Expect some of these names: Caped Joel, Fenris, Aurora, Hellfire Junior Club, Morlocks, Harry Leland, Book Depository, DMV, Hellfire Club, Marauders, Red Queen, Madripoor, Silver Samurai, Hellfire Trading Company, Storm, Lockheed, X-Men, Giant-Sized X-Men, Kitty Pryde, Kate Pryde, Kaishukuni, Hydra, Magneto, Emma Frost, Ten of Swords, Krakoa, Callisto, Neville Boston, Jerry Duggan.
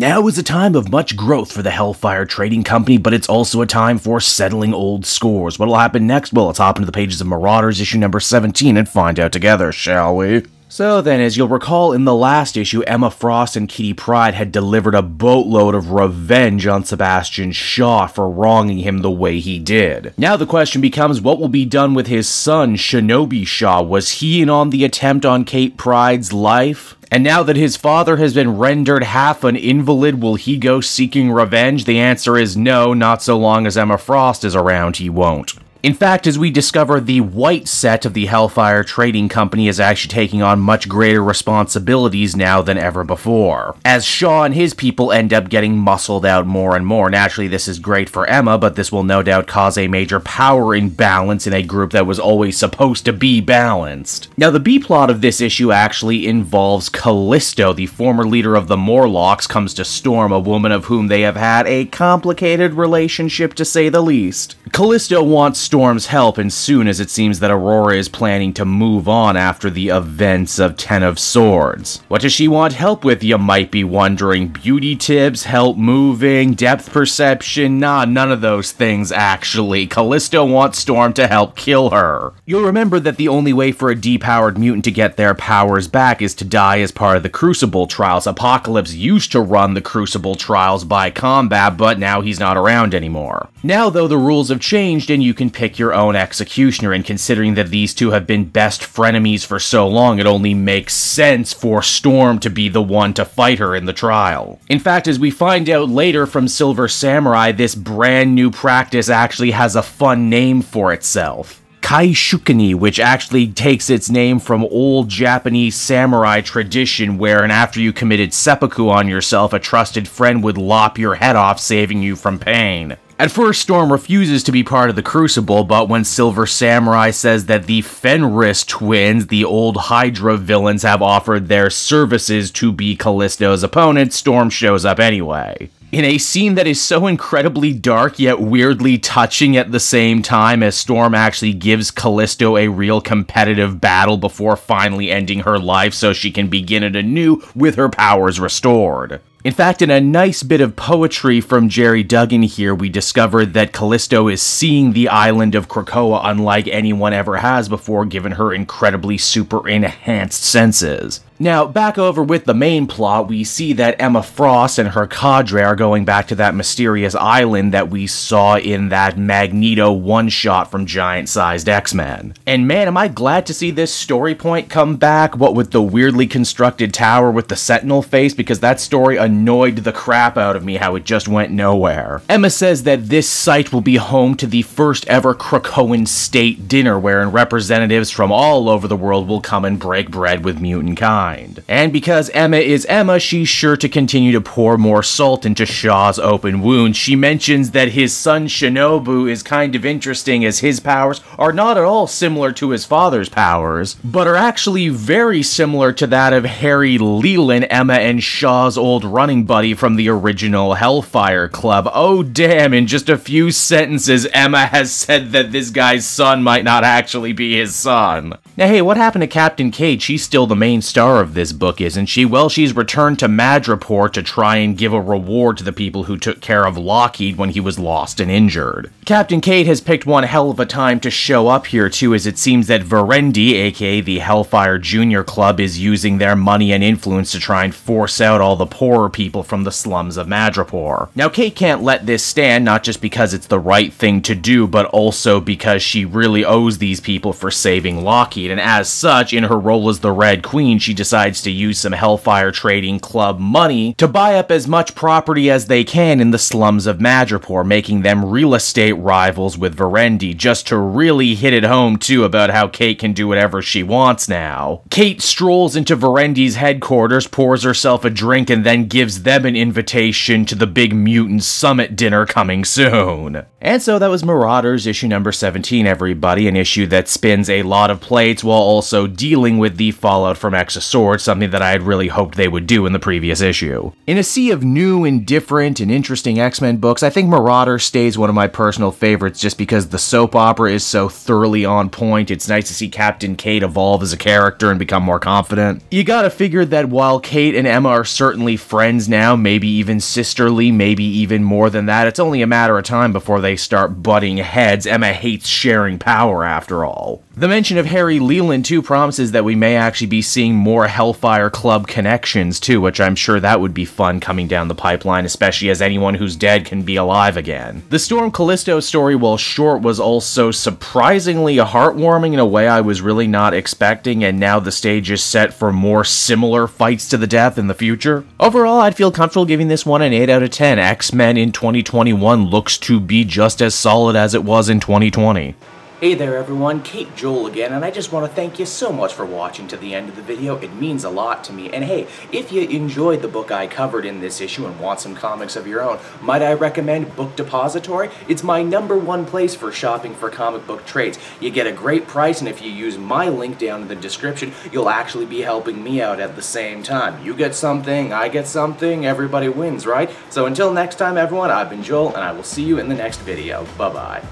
Now is a time of much growth for the Hellfire Trading Company, but it's also a time for settling old scores. What'll happen next? Well, let's hop into the pages of Marauders issue number 17 and find out together, shall we? So then, as you'll recall, in the last issue, Emma Frost and Kitty Pryde had delivered a boatload of revenge on Sebastian Shaw for wronging him the way he did. Now the question becomes, what will be done with his son, Shinobi Shaw? Was he in on the attempt on Kate Pryde's life? And now that his father has been rendered half an invalid, will he go seeking revenge? The answer is no, not so long as Emma Frost is around, he won't. In fact, as we discover, the white set of the Hellfire Trading Company is actually taking on much greater responsibilities now than ever before, as Shaw and his people end up getting muscled out more and more. Naturally, this is great for Emma, but this will no doubt cause a major power imbalance in a group that was always supposed to be balanced. Now, the B-plot of this issue actually involves Callisto, the former leader of the Morlocks, comes to Storm, a woman of whom they have had a complicated relationship to say the least. Callisto wants Storm's help, and soon as it seems that Aurora is planning to move on after the events of Ten of Swords. What does she want help with, you might be wondering? Beauty tips, help moving, depth perception? Nah, none of those things, actually. Callisto wants Storm to help kill her. You'll remember that the only way for a depowered mutant to get their powers back is to die as part of the Crucible Trials. Apocalypse used to run the Crucible Trials by combat, but now he's not around anymore. Now, though, the rules have changed, and you can pick your own executioner, and considering that these two have been best frenemies for so long, it only makes sense for Storm to be the one to fight her in the trial. In fact, as we find out later from Silver Samurai, this brand new practice actually has a fun name for itself. Kaishukuni, which actually takes its name from old Japanese samurai tradition, wherein after you committed seppuku on yourself, a trusted friend would lop your head off, saving you from pain. At first, Storm refuses to be part of the Crucible, but when Silver Samurai says that the Fenris twins, the old Hydra villains, have offered their services to be Callisto's opponents, Storm shows up anyway. In a scene that is so incredibly dark yet weirdly touching at the same time, as Storm actually gives Callisto a real competitive battle before finally ending her life so she can begin it anew with her powers restored. In fact, in a nice bit of poetry from Jerry Duggan here, we discovered that Callisto is seeing the island of Krakoa unlike anyone ever has before, given her incredibly super enhanced senses. Now, back over with the main plot, we see that Emma Frost and her cadre are going back to that mysterious island that we saw in that Magneto one-shot from Giant-Sized X-Men. And man, am I glad to see this story point come back, what with the weirdly constructed tower with the sentinel face, because that story annoyed the crap out of me how it just went nowhere. Emma says that this site will be home to the first ever Krakoan state dinner, wherein representatives from all over the world will come and break bread with mutant kind. And because Emma is Emma, she's sure to continue to pour more salt into Shaw's open wound. She mentions that his son Shinobu is kind of interesting, as his powers are not at all similar to his father's powers, but are actually very similar to that of Harry Leland, Emma and Shaw's old running buddy from the original Hellfire Club. Oh damn, in just a few sentences, Emma has said that this guy's son might not actually be his son. Now hey, what happened to Captain Kate? She's still the main star of this book, isn't she? Well, she's returned to Madripoor to try and give a reward to the people who took care of Lockheed when he was lost and injured. Captain Kate has picked one hell of a time to show up here too, as it seems that Verendi, aka the Hellfire Junior Club, is using their money and influence to try and force out all the poorer people from the slums of Madripoor. Now Kate can't let this stand, not just because it's the right thing to do, but also because she really owes these people for saving Lockheed, and as such, in her role as the Red Queen, she decides to use some Hellfire Trading Club money to buy up as much property as they can in the slums of Madripoor, making them real estate rivals with Verendi, just to really hit it home too about how Kate can do whatever she wants now. Kate strolls into Verendi's headquarters, pours herself a drink, and then gives them an invitation to the big mutant summit dinner coming soon. And so that was Marauders issue number 17, everybody, an issue that spins a lot of plates while also dealing with the fallout from X of Swords, something that I had really hoped they would do in the previous issue. In a sea of new and different and interesting X-Men books, I think Marauders stays one of my personal favorites just because the soap opera is so thoroughly on point. It's nice to see Captain Kate evolve as a character and become more confident. You gotta figure that while Kate and Emma are certainly friends now, maybe even sisterly, maybe even more than that, it's only a matter of time before they start butting heads. Emma hates sharing power, after all. The mention of Harry Leland, too, promises that we may actually be seeing more Hellfire Club connections, too, which I'm sure that would be fun coming down the pipeline, especially as anyone who's dead can be alive again. The Storm Callisto story, while short, was also surprisingly heartwarming in a way I was really not expecting, and now the stage is set for more similar fights to the death in the future. Overall, I'd feel comfortable giving this one an 8 out of 10. X-Men in 2021 looks to be just as solid as it was in 2020. Hey there everyone, Caped Joel again, and I just want to thank you so much for watching to the end of the video. It means a lot to me. And hey, if you enjoyed the book I covered in this issue and want some comics of your own, might I recommend Book Depository? It's my #1 place for shopping for comic book trades. You get a great price, and if you use my link down in the description, you'll actually be helping me out at the same time. You get something, I get something, everybody wins, right? So until next time everyone, I've been Joel, and I will see you in the next video. Bye-bye.